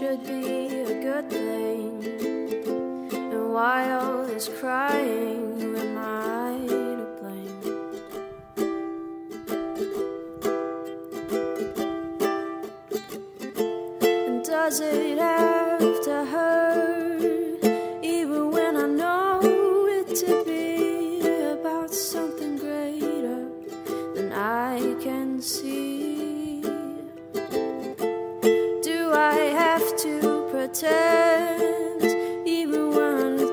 should be a good thing. And why all this crying? Who am I to blame? And does it have to hurt, even when I know it to be about something greater than I can see? To pretend, even when the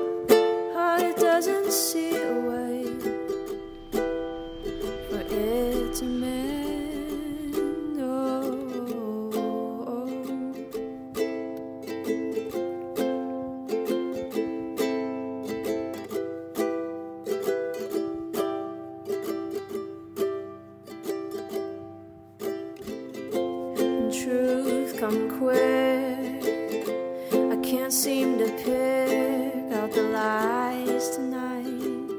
heart doesn't see a way for it to mend. Oh, oh, oh. And truth come quick, can't seem to pick out the lies tonight.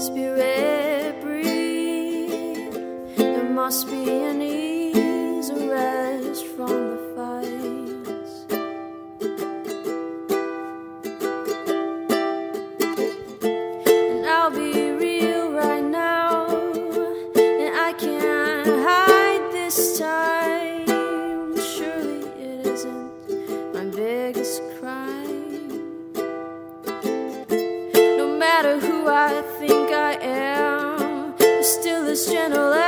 Spirit, breathe. There must be an ease, a rest from the fights. And I'll be real right now, and I can't hide this time. Surely it isn't my biggest crime. No matter who I think I am, there's still this gentle